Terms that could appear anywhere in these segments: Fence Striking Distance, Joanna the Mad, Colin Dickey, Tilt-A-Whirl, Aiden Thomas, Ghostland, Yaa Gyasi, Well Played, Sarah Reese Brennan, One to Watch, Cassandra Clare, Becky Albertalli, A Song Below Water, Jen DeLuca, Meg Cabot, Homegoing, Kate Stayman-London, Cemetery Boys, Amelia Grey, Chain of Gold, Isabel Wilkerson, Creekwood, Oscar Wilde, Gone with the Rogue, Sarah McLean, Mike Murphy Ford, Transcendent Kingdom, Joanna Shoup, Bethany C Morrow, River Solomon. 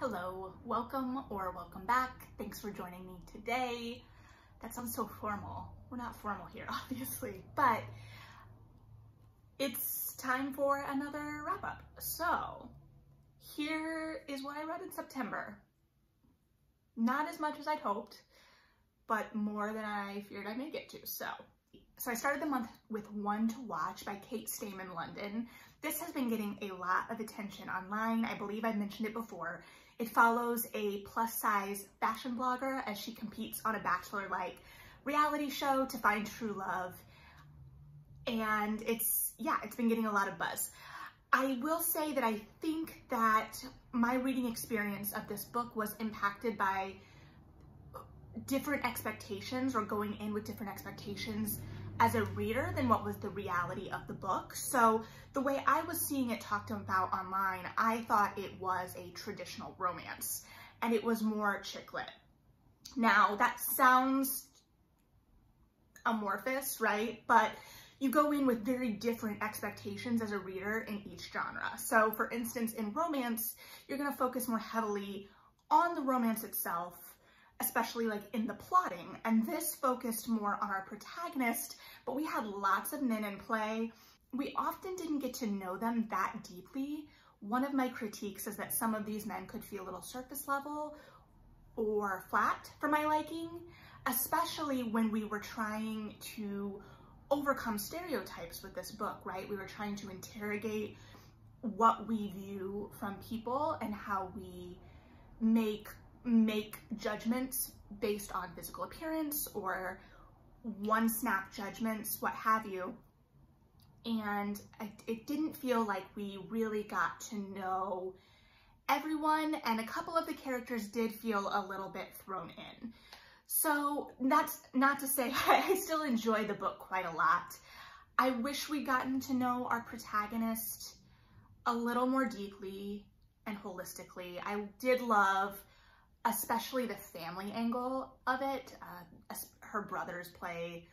Hello, welcome or welcome back. Thanks for joining me today. That sounds so formal. We're not formal here, obviously, but it's time for another wrap up. So here is what I read in September. Not as much as I'd hoped, but more than I feared I may get to. So I started the month with One to Watch by Kate Stayman-London. This has been getting a lot of attention online. I believe I've mentioned it before. It follows a plus-size fashion blogger as she competes on a Bachelor-like reality show to find true love. And it's been getting a lot of buzz. I will say that I think that my reading experience of this book was impacted by different expectations, or going in with different expectations as a reader than what was the reality of the book. So the way I was seeing it talked about online, I thought it was a traditional romance and it was more chick lit. Now that sounds amorphous, right? But you go in with very different expectations as a reader in each genre. So for instance, in romance, you're gonna focus more heavily on the romance itself, especially like in the plotting, and this focused more on our protagonist, but we had lots of men in play. We often didn't get to know them that deeply. One of my critiques is that some of these men could feel a little surface level or flat for my liking, especially when we were trying to overcome stereotypes with this book, right? We were trying to interrogate what we view from people and how we make judgments based on physical appearance or one snap judgments, what have you. And it didn't feel like we really got to know everyone, and a couple of the characters did feel a little bit thrown in. So that's not to say I still enjoy the book quite a lot. I wish we'd gotten to know our protagonist a little more deeply and holistically. I did love especially the family angle of it. Her brothers play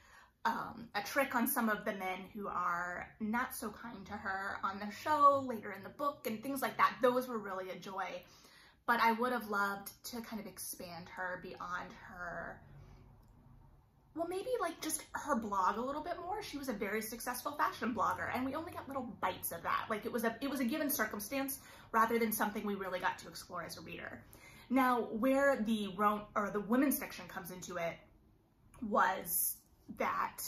a trick on some of the men who are not so kind to her on the show later in the book and things like that. Those were really a joy, but I would have loved to kind of expand her beyond her, well, maybe like just her blog a little bit more. She was a very successful fashion blogger and we only got little bites of that. Like it was a given circumstance rather than something we really got to explore as a reader. Now, where the women's section comes into it was that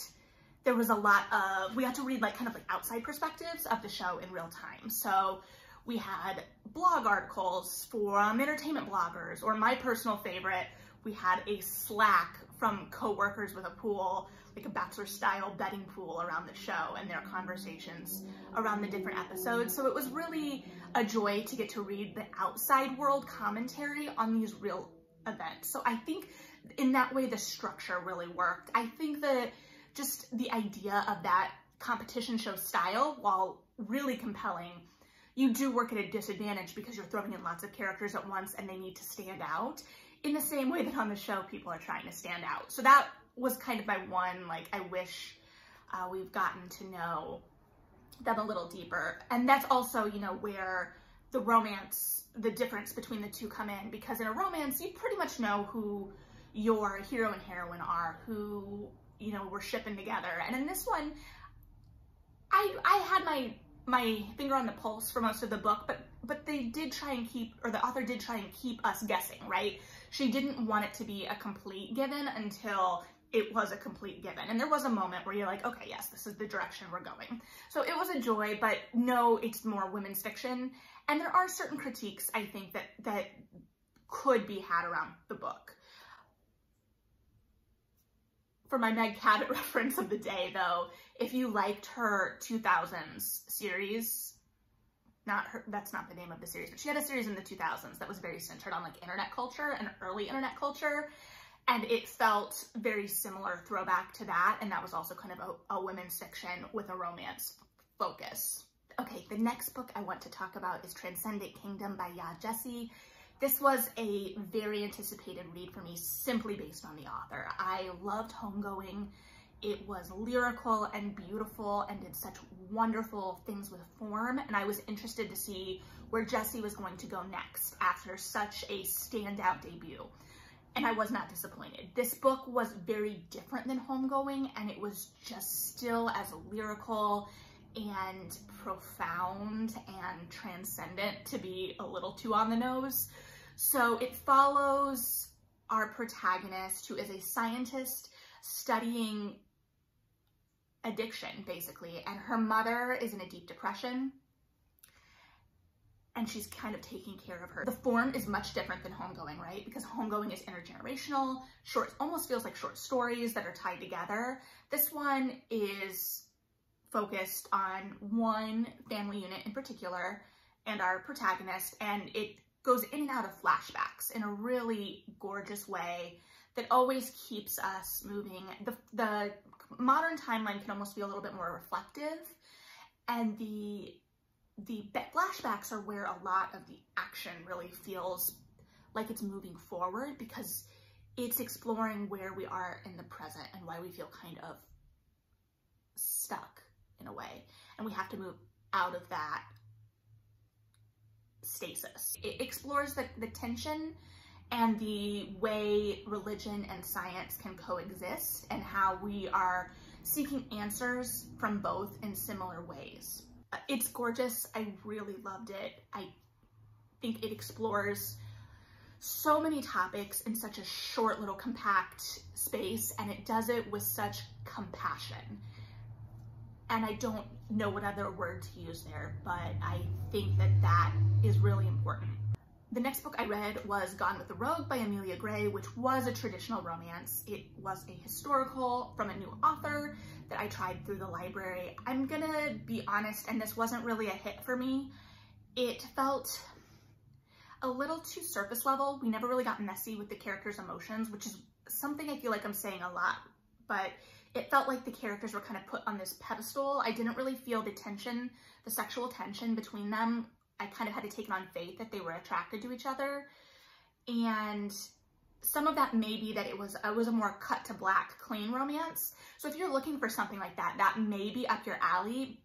there was a lot of, we had to read like kind of like outside perspectives of the show in real time. So we had blog articles from entertainment bloggers, or my personal favorite, we had a Slack from coworkers with a pool, like a bachelor style betting pool around the show and their conversations around the different episodes. So it was really a joy to get to read the outside world commentary on these real events. So I think in that way, the structure really worked. I think that just the idea of that competition show style, while really compelling, you do work at a disadvantage because you're throwing in lots of characters at once and they need to stand out in the same way that on the show people are trying to stand out. So that was kind of my one, like, I wish we've gotten to know them a little deeper. And that's also, you know, where the romance, the difference between the two come in, because in a romance, you pretty much know who your hero and heroine are, who, you know, we're shipping together. And in this one, I had my finger on the pulse for most of the book, but they did try and keep, or the author did try and keep us guessing, right? She didn't want it to be a complete given until it was a complete given. And there was a moment where you're like, okay, yes, this is the direction we're going. So it was a joy, but no, it's more women's fiction. And there are certain critiques, I think, that could be had around the book. For my Meg Cabot reference of the day, though, if you liked her 2000s series, that's not the name of the series, but she had a series in the 2000s that was very centered on like internet culture and early internet culture. And it felt very similar throwback to that. And that was also kind of a women's fiction with a romance focus. Okay, the next book I want to talk about is Transcendent Kingdom by Yaa Gyasi. This was a very anticipated read for me simply based on the author. I loved Homegoing. It was lyrical and beautiful and did such wonderful things with form, and I was interested to see where Jessie was going to go next after such a standout debut. And I was not disappointed. This book was very different than Homegoing, and it was just still as lyrical and profound and transcendent, to be a little too on the nose. So it follows our protagonist, who is a scientist studying addiction, basically, and her mother is in a deep depression, and she's kind of taking care of her. The form is much different than Homegoing, right? Because Homegoing is intergenerational, short, almost feels like short stories that are tied together. This one is focused on one family unit in particular and our protagonist, and it goes in and out of flashbacks in a really gorgeous way that always keeps us moving. The modern timeline can almost be a little bit more reflective, and the flashbacks are where a lot of the action really feels like it's moving forward, because it's exploring where we are in the present and why we feel kind of stuck in a way, and we have to move out of that stasis. It explores the tension and the way religion and science can coexist, and how we are seeking answers from both in similar ways. It's gorgeous. I really loved it. I think it explores so many topics in such a short little compact space, and it does it with such compassion. And I don't know what other word to use there, but I think that that is really important. The next book I read was Gone with the Rogue by Amelia Grey, which was a traditional romance. It was a historical from a new author that I tried through the library. I'm gonna be honest, and this wasn't really a hit for me. It felt a little too surface level. We never really got messy with the characters' emotions, which is something I feel like I'm saying a lot, but it felt like the characters were kind of put on this pedestal. I didn't really feel the tension, the sexual tension between them. I kind of had to take it on faith that they were attracted to each other. And some of that may be that it was a more cut to black, clean romance. So if you're looking for something like that, that may be up your alley.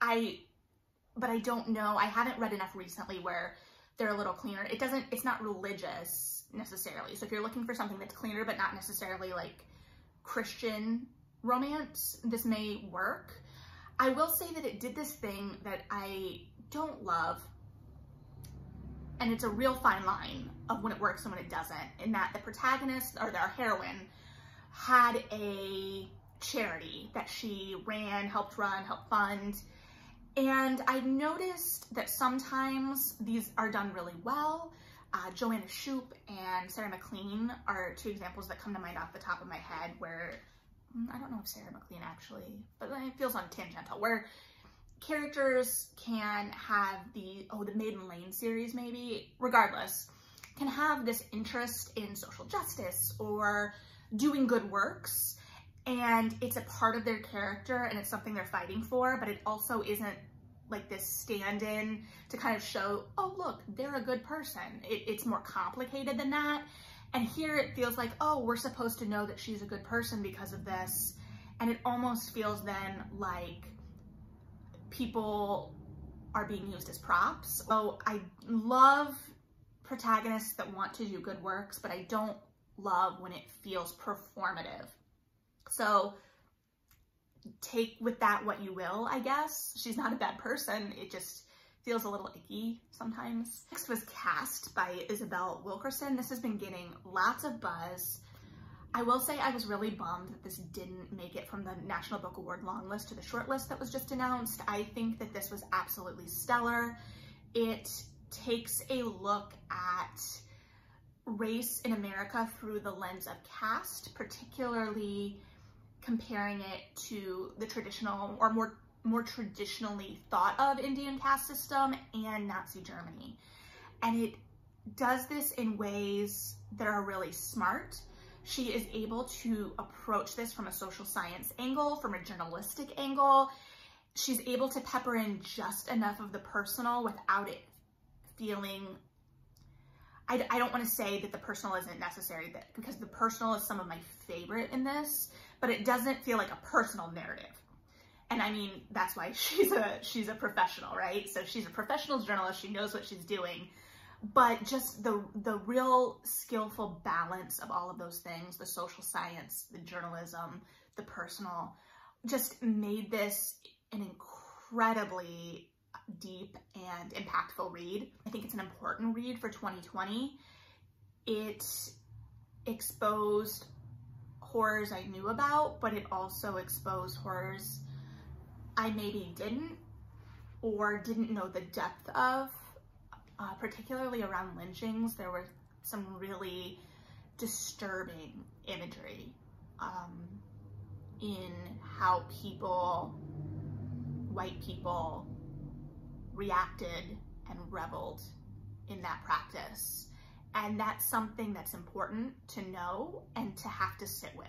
But I don't know. I haven't read enough recently where they're a little cleaner. It's not religious necessarily. So if you're looking for something that's cleaner, but not necessarily like Christian romance, this may work. I will say that it did this thing that I don't love, and it's a real fine line of when it works and when it doesn't, in that the protagonist, or our heroine, had a charity that she ran, helped run, helped fund, and I noticed that sometimes these are done really well. Joanna Shoup and Sarah McLean are two examples that come to mind off the top of my head, where I don't know if Sarah McLean actually, but it feels on tangential, where characters can have the Maiden Lane series, maybe, regardless, can have this interest in social justice or doing good works, and it's a part of their character and it's something they're fighting for, but it also isn't like this stand-in to kind of show, oh look, they're a good person. It's more complicated than that. And here it feels like, oh, we're supposed to know that she's a good person because of this. And it almost feels then like people are being used as props. So I love protagonists that want to do good works, but I don't love when it feels performative. So take with that what you will, I guess. She's not a bad person. It just feels a little icky sometimes. Next was Caste by Isabel Wilkerson. This has been getting lots of buzz. I will say I was really bummed that this didn't make it from the National Book Award long list to the short list that was just announced. I think that this was absolutely stellar. It takes a look at race in America through the lens of caste, particularly comparing it to the traditional or more traditionally thought of Indian caste system and Nazi Germany. And it does this in ways that are really smart. She is able to approach this from a social science angle, from a journalistic angle. She's able to pepper in just enough of the personal without it feeling, I don't want to say that the personal isn't necessary, because the personal is some of my favorite in this, but it doesn't feel like a personal narrative. And I mean, that's why she's a professional, right? So she's a professional journalist, she knows what she's doing, but just the real skillful balance of all of those things, the social science, the journalism, the personal, just made this an incredibly deep and impactful read. I think it's an important read for 2020. It exposed horrors I knew about, but it also exposed horrors I maybe didn't or didn't know the depth of, particularly around lynchings. There were some really disturbing imagery in how people, white people, reacted and reveled in that practice. And that's something that's important to know and to have to sit with.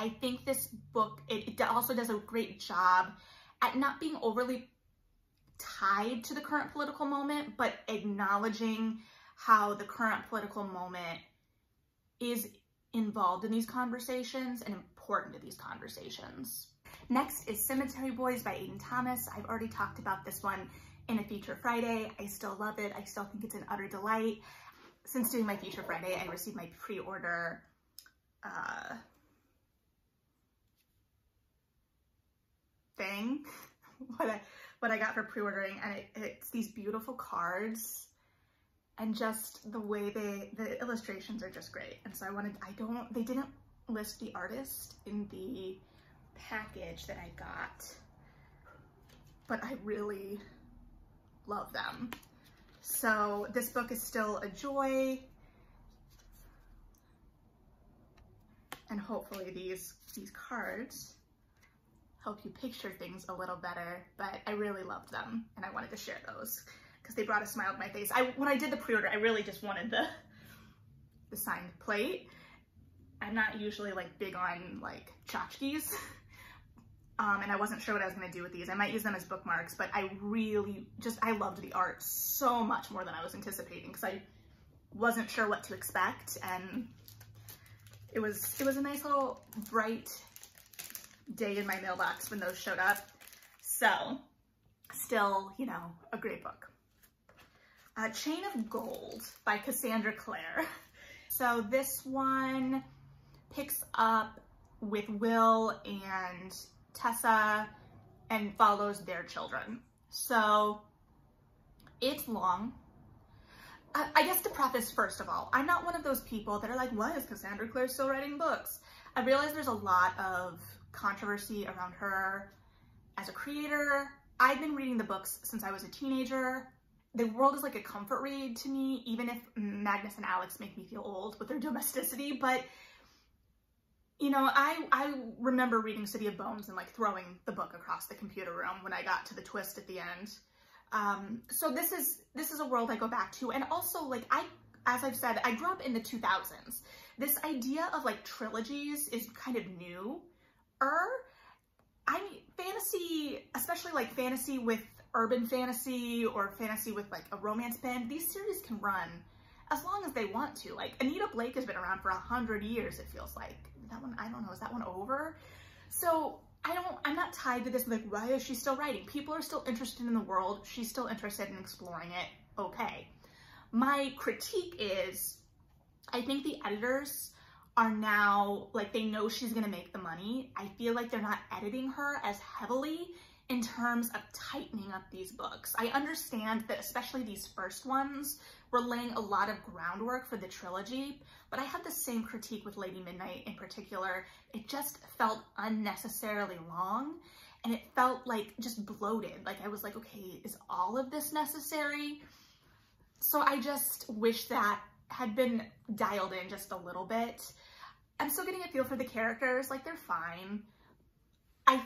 I think this book, it also does a great job at not being overly tied to the current political moment, but acknowledging how the current political moment is involved in these conversations and important to these conversations. Next is Cemetery Boys by Aiden Thomas. I've already talked about this one in a Feature Friday. I still love it. I still think it's an utter delight. Since doing my Feature Friday, I received my pre-order thing, what I got for pre-ordering, and it's these beautiful cards, and just the way the illustrations are just great. And so they didn't list the artist in the package that I got, but I really love them. So this book is still a joy, and hopefully these cards help you picture things a little better, but I really loved them and I wanted to share those because they brought a smile to my face. When I did the pre-order, I really just wanted the signed plate. I'm not usually like big on like tchotchkes, and I wasn't sure what I was gonna do with these. I might use them as bookmarks, but I really just, I loved the art so much more than I was anticipating because I wasn't sure what to expect, and it was a nice little bright day in my mailbox when those showed up. So still, you know, a great book. Chain of Gold by Cassandra Clare. So this one picks up with Will and Tessa and follows their children. So it's long. I guess to preface, first of all, I'm not one of those people that are like, why is Cassandra Clare still writing books? I realize there's a lot of controversy around her as a creator. I've been reading the books since I was a teenager. The world is like a comfort read to me, even if Magnus and Alex make me feel old with their domesticity. But, you know, I remember reading City of Bones and like throwing the book across the computer room when I got to the twist at the end. So this is a world I go back to. And also, like, as I've said, I grew up in the 2000s. This idea of like trilogies is kind of new. I mean, fantasy, especially like fantasy with urban fantasy or fantasy with like a romance bend, these series can run as long as they want to. Like Anita Blake has been around for 100 years, it feels like. That one, I don't know, is that one over? So I'm not tied to this, like, why is she still writing? People are still interested in the world. She's still interested in exploring it. Okay. My critique is, I think the editors are now, like, they know she's gonna make the money. I feel like they're not editing her as heavily in terms of tightening up these books. I understand that especially these first ones were laying a lot of groundwork for the trilogy, but I had the same critique with Lady Midnight in particular. It just felt unnecessarily long, and it felt like just bloated. Like I was like, okay, is all of this necessary? So I just wish that had been dialed in just a little bit. I'm still getting a feel for the characters, like they're fine. I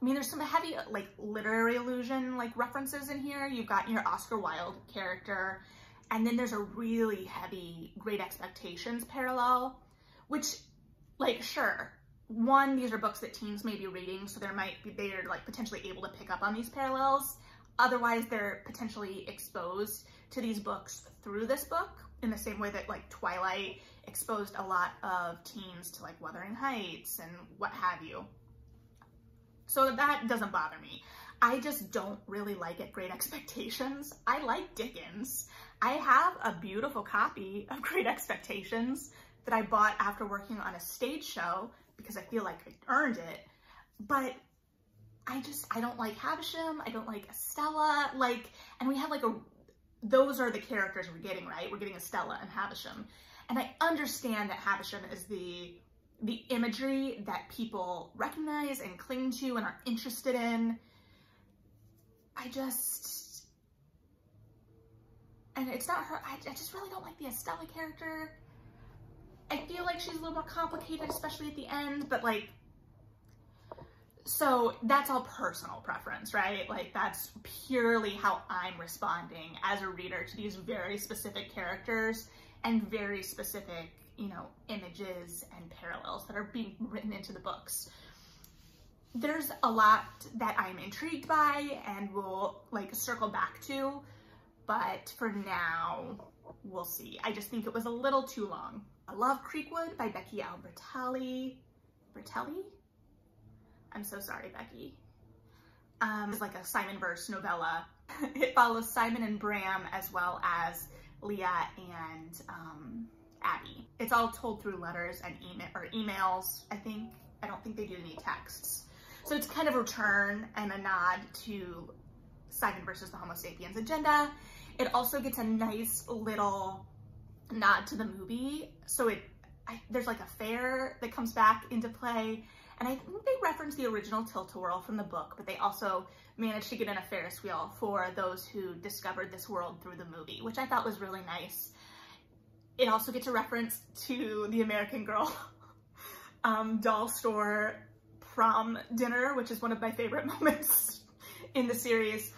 mean, there's some heavy like literary allusion like references in here. You've got your Oscar Wilde character, and then there's a really heavy Great Expectations parallel, which, like, sure, one, these are books that teens may be reading, so they are like potentially able to pick up on these parallels. Otherwise, they're potentially exposed to these books through this book. in the same way that like Twilight exposed a lot of teens to like Wuthering Heights and what have you. So that doesn't bother me. I just don't really like it, Great Expectations. I like Dickens. I have a beautiful copy of Great Expectations that I bought after working on a stage show because I feel like I earned it. But I don't like Havisham. I don't like Estella. Like, and we have like those are the characters we're getting, right? We're getting Estella and Havisham. And I understand that Havisham is the imagery that people recognize and cling to and are interested in. And it's not her, I just really don't like the Estella character. I feel like she's a little more complicated, especially at the end, but like, so that's all personal preference, right? Like that's purely how I'm responding as a reader to these very specific characters and very specific, you know, images and parallels that are being written into the books. There's a lot that I'm intrigued by and will like circle back to, but for now, we'll see. I just think it was a little too long. I love Creekwood by Becky Albertalli. Bertelli? I'm so sorry, Becky. It's like a Simon verse novella. It follows Simon and Bram as well as Leah and Abby. It's all told through letters and emails, I think. I don't think they do any texts. So it's kind of a return and a nod to Simon versus the Homo Sapiens Agenda. It also gets a nice little nod to the movie. So there's like a fair that comes back into play. And I think they reference the original Tilt-A-Whirl from the book, but they also managed to get in a Ferris wheel for those who discovered this world through the movie, which I thought was really nice. It also gets a reference to the American Girl doll store prom dinner, which is one of my favorite moments in the series.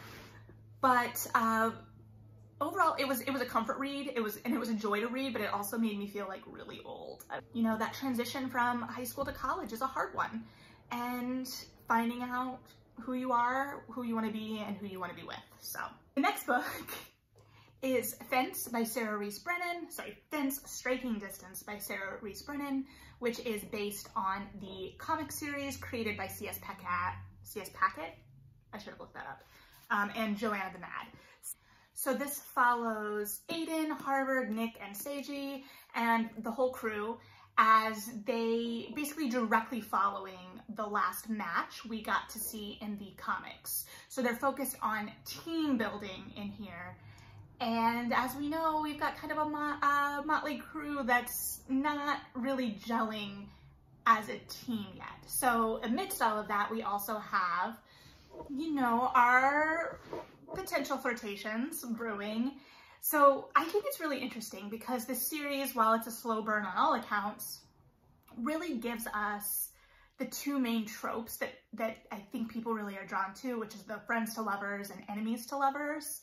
But overall, it was a comfort read. It was a joy to read, but it also made me feel like really old. You know, that transition from high school to college is a hard one, and finding out who you are, who you want to be, and who you want to be with. So the next book is Fence by Sarah Reese Brennan. Sorry, Fence Striking Distance by Sarah Reese Brennan, which is based on the comic series created by C.S. Packett. C.S. Packett? I should have looked that up. And Joanna the Mad. So this follows Aiden, Harvard, Nick, and Seiji, and the whole crew as they basically directly following the last match we got to see in the comics. So they're focused on team building in here. And as we know, we've got kind of a motley crew that's not really gelling as a team yet. So amidst all of that, we also have, you know, our potential flirtations brewing. So I think it's really interesting because this series, while it's a slow burn on all accounts, really gives us the two main tropes that I think people really are drawn to, which is the friends to lovers and enemies to lovers.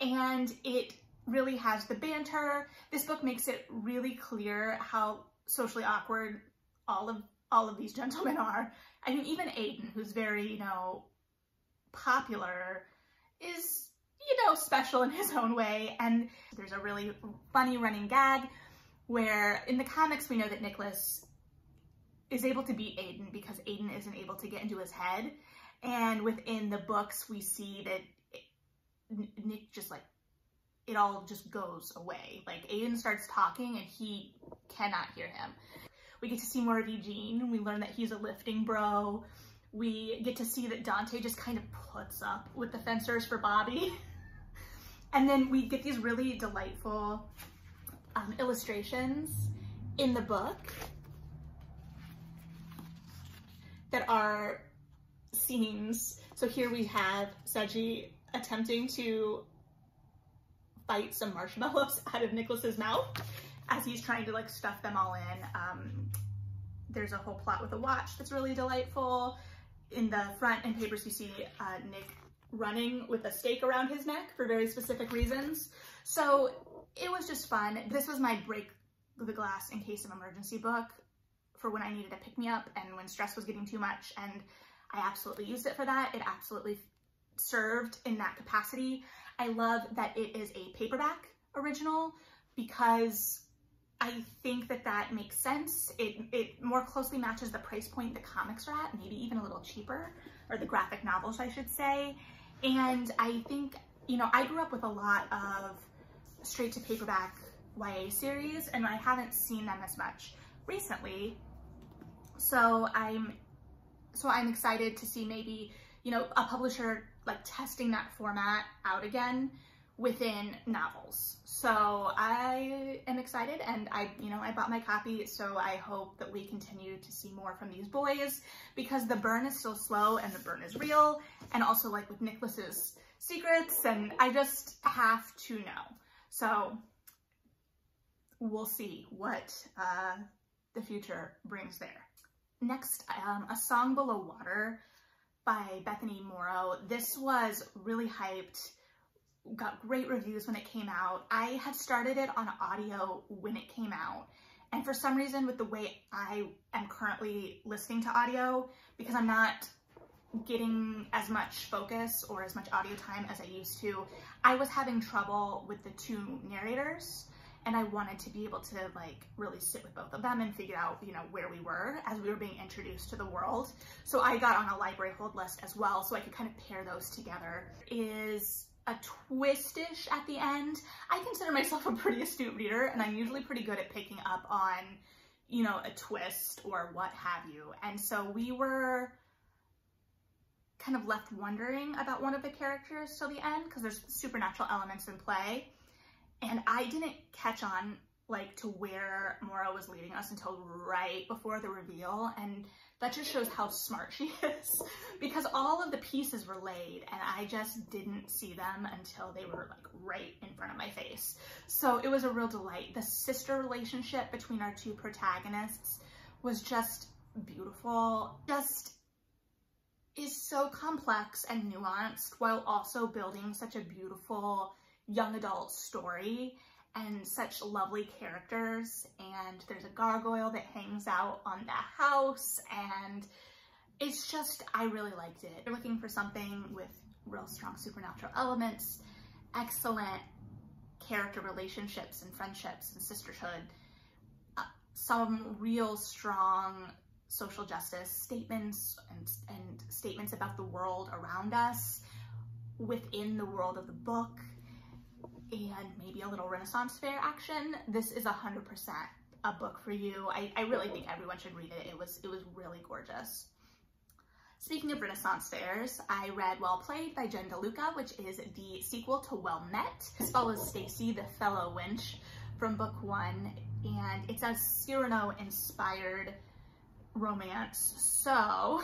And it really has the banter. This book makes it really clear how socially awkward all of these gentlemen are. I mean, even Aiden, who's very, you know, popular, is, you know, special in his own way. And there's a really funny running gag where in the comics we know that Nicholas is able to beat Aiden because Aiden isn't able to get into his head. And within the books we see that Nick just like, it all just goes away. Like Aiden starts talking and he cannot hear him. We get to see more of Eugene. We learn that he's a lifting bro. We get to see that Dante just kind of puts up with the fencers for Bobby. And then we get these really delightful illustrations in the book that are scenes. So here we have Seiji attempting to bite some marshmallows out of Nicholas's mouth as he's trying to like stuff them all in. There's a whole plot with a watch that's really delightful. In the front and papers, you see Nick running with a stake around his neck for very specific reasons. So it was just fun. This was my break the glass in case of emergency book for when I needed a pick-me-up and when stress was getting too much, and I absolutely used it for that. It absolutely served in that capacity. I love that it is a paperback original, because I think that that makes sense. It more closely matches the price point the comics are at, maybe even a little cheaper, or the graphic novels, I should say. And I think, you know, I grew up with a lot of straight to paperback YA series, and I haven't seen them as much recently. So I'm excited to see maybe, you know, a publisher like testing that format out again within novels. So I am excited, and I bought my copy, so I hope that we continue to see more from these boys, because the burn is still slow and the burn is real, and also like with Nicholas's secrets, and I just have to know. So we'll see what the future brings there. Next, A Song Below Water by Bethany Morrow. This was really hyped, got great reviews when it came out. I had started it on audio when it came out, and for some reason, with the way I am currently listening to audio, because I'm not getting as much focus or as much audio time as I used to, I was having trouble with the two narrators, and I wanted to be able to like really sit with both of them and figure out, you know, where we were as we were being introduced to the world. So I got on a library hold list as well, so I could kind of pair those together. Is a twist-ish at the end. I consider myself a pretty astute reader, and I'm usually pretty good at picking up on, you know, a twist or what have you. And so we were kind of left wondering about one of the characters till the end, because there's supernatural elements in play. And I didn't catch on like to where Morrow was leading us until right before the reveal, and that just shows how smart she is, because all of the pieces were laid and I just didn't see them until they were like right in front of my face. So it was a real delight. The sister relationship between our two protagonists was just beautiful. Just is so complex and nuanced, while also building such a beautiful young adult story and such lovely characters. And there's a gargoyle that hangs out on the house, and it's just, I really liked it. You're looking for something with real strong supernatural elements, excellent character relationships and friendships and sisterhood, some real strong social justice statements and statements about the world around us within the world of the book, and maybe a little Renaissance fair action. This is 100% a book for you. I really think everyone should read it. It was really gorgeous. Speaking of Renaissance fairs, I read Well Played by Jen DeLuca, which is the sequel to Well Met. This follows Stacy, the fellow wench, from book one, and it's a Cyrano-inspired romance. So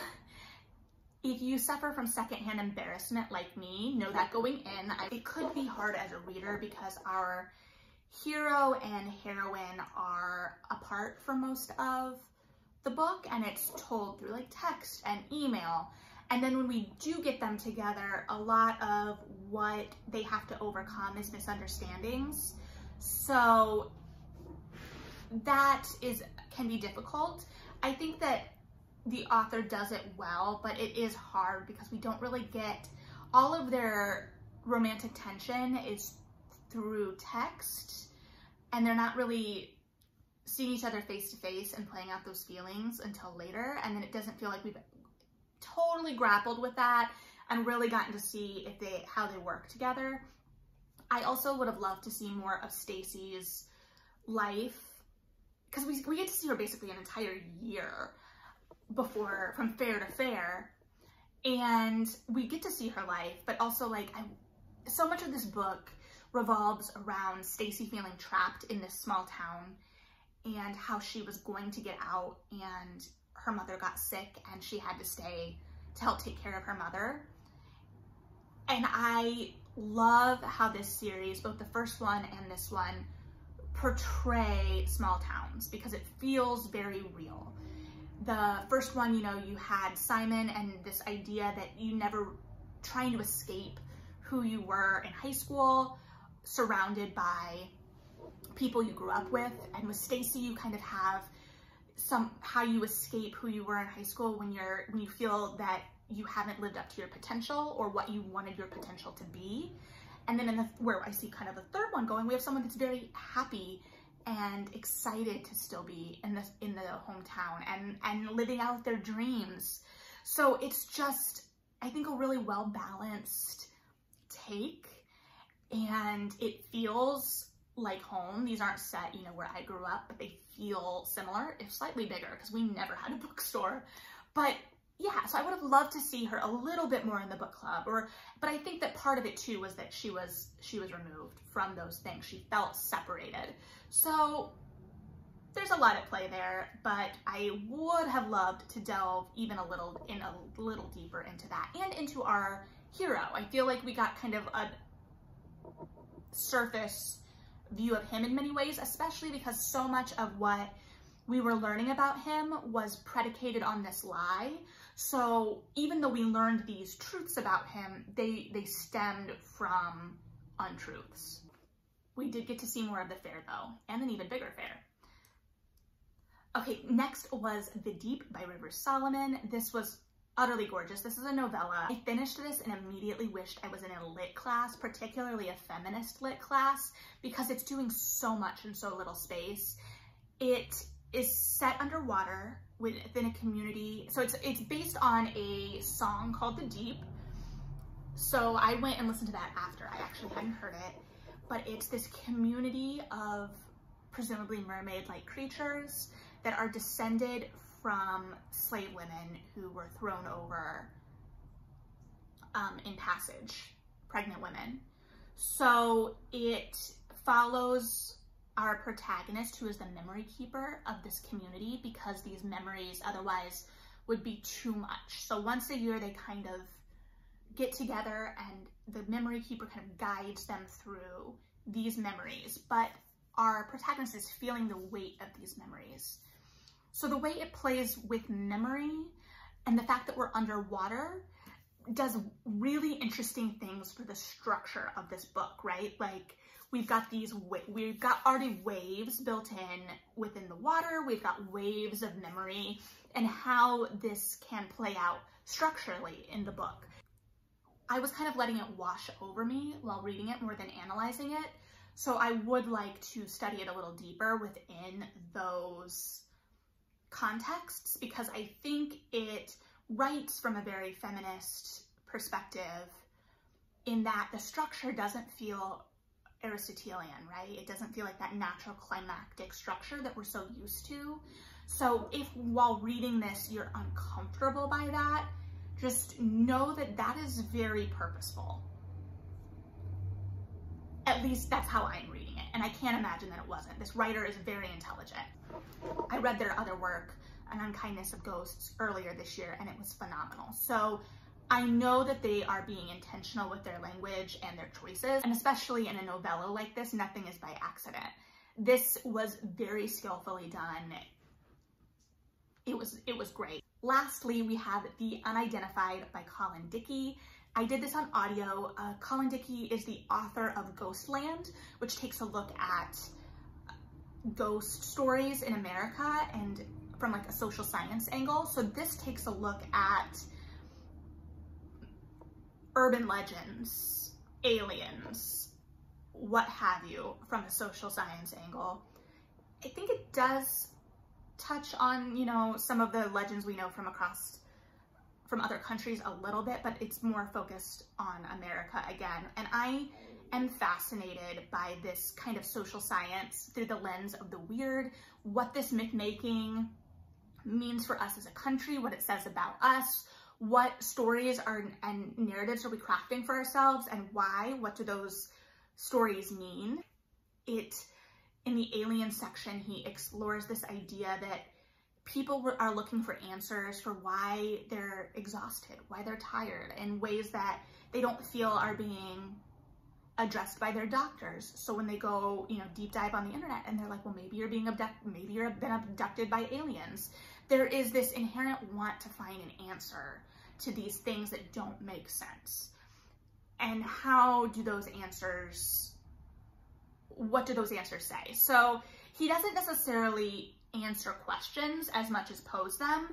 if you suffer from secondhand embarrassment like me, know that going in. It could be hard as a reader, because our hero and heroine are apart for most of the book, and it's told through like text and email. And then when we do get them together, a lot of what they have to overcome is misunderstandings. So that can be difficult. I think that the author does it well, but it is hard because we don't really get all of their romantic tension is through text, and they're not really seeing each other face to face and playing out those feelings until later. And then it doesn't feel like we've totally grappled with that and really gotten to see how they work together. I also would have loved to see more of Stacy's life, because we get to see her basically an entire year before, from fair to fair, and we get to see her life, but also like so much of this book revolves around Stacy feeling trapped in this small town and how she was going to get out, and her mother got sick and she had to stay to help take care of her mother. And I love how this series, both the first one and this one, portray small towns, because it feels very real. The first one, you know, you had Simon and this idea that you never trying to escape who you were in high school, surrounded by people you grew up with. And with Stacy, you kind of have how you escape who you were in high school when you feel that you haven't lived up to your potential or what you wanted your potential to be. And then in the, where I see kind of a third one going, we have someone that's very happy and excited to still be in the hometown and living out their dreams. So it's just, I think, a really well-balanced take, and it feels like home. These aren't set, you know, where I grew up, but they feel similar, if slightly bigger, because we never had a bookstore. But yeah, so I would have loved to see her a little bit more in the book club, or, but I think that part of it too was that she was removed from those things. She felt separated. So there's a lot at play there, but I would have loved to delve even a little deeper into that and into our hero. I feel like we got kind of a surface view of him in many ways, especially because so much of what we were learning about him was predicated on this lie. So even though we learned these truths about him, they stemmed from untruths. We did get to see more of the fair though, and an even bigger fair. Okay, next was The Deep by River Solomon. This was utterly gorgeous. This is a novella. I finished this and immediately wished I was in a lit class, particularly a feminist lit class, because it's doing so much in so little space. It is set underwater within a community. So it's based on a song called The Deep. So I went and listened to that after. I actually hadn't heard it, but it's this community of presumably mermaid-like creatures that are descended from slave women who were thrown over in passage, pregnant women. So it follows our protagonist, who is the memory keeper of this community, because these memories otherwise would be too much. So once a year they kind of get together and the memory keeper kind of guides them through these memories, but our protagonist is feeling the weight of these memories. So the way it plays with memory and the fact that we're underwater does really interesting things for the structure of this book, right? Like we've got already waves built in within the water. We've got waves of memory and how this can play out structurally in the book. I was kind of letting it wash over me while reading it more than analyzing it. So I would like to study it a little deeper within those contexts, because I think it writes from a very feminist perspective in that the structure doesn't feel Aristotelian, right? It doesn't feel like that natural climactic structure that we're so used to. So if while reading this, you're uncomfortable by that, just know that that is very purposeful. At least that's how I'm reading it, and I can't imagine that it wasn't. This writer is very intelligent. I read their other work, An Unkindness of Ghosts, earlier this year, and it was phenomenal. So I know that they are being intentional with their language and their choices, and especially in a novella like this, nothing is by accident. This was very skillfully done. It was great. Lastly, we have The Unidentified by Colin Dickey. I did this on audio. Colin Dickey is the author of Ghostland, which takes a look at ghost stories in America and from like a social science angle. So this takes a look at urban legends, aliens, what have you, from a social science angle. I think it does touch on, you know, some of the legends we know from other countries a little bit, but it's more focused on America again. And I am fascinated by this kind of social science through the lens of the weird, what this myth-making means for us as a country, what it says about us, what stories are and narratives are we crafting for ourselves, and why, what do those stories mean? In the alien section, he explores this idea that people are looking for answers for why they're exhausted, why they're tired, in ways that they don't feel are being addressed by their doctors. So when they go, you know, deep dive on the internet and they're like, well, maybe you're being abducted, maybe you've been abducted by aliens. There is this inherent want to find an answer to these things that don't make sense. And how do those answers, what do those answers say? So he doesn't necessarily answer questions as much as pose them,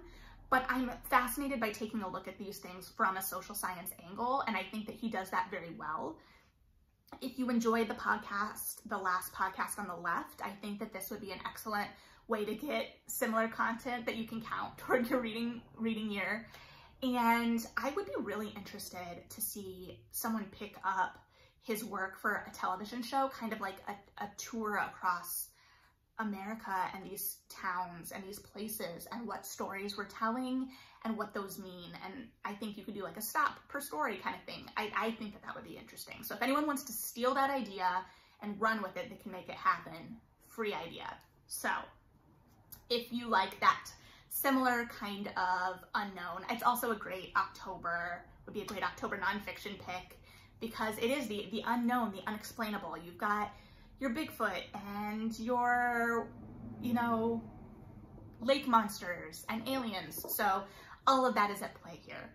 but I'm fascinated by taking a look at these things from a social science angle, and I think that he does that very well. If you enjoyed the podcast, the last podcast on the left, I think that this would be an excellent way to get similar content that you can count toward your reading year. And I would be really interested to see someone pick up his work for a television show, kind of like a tour across America and these towns and these places and what stories we're telling and what those mean. And I think you could do like a stop per story kind of thing. I think that would be interesting. So if anyone wants to steal that idea and run with it, they can make it happen. Free idea. So if you like that similar kind of unknown, it's also a great October, would be a great October nonfiction pick, because it is the unknown, the unexplainable. You've got your Bigfoot and your, you know, lake monsters and aliens. So all of that is at play here.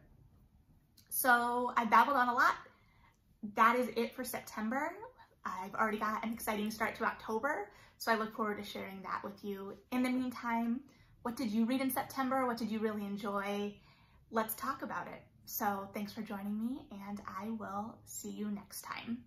So I babbled on a lot. That is it for September. I've already got an exciting start to October, so I look forward to sharing that with you. In the meantime, what did you read in September? What did you really enjoy? Let's talk about it. So thanks for joining me, and I will see you next time.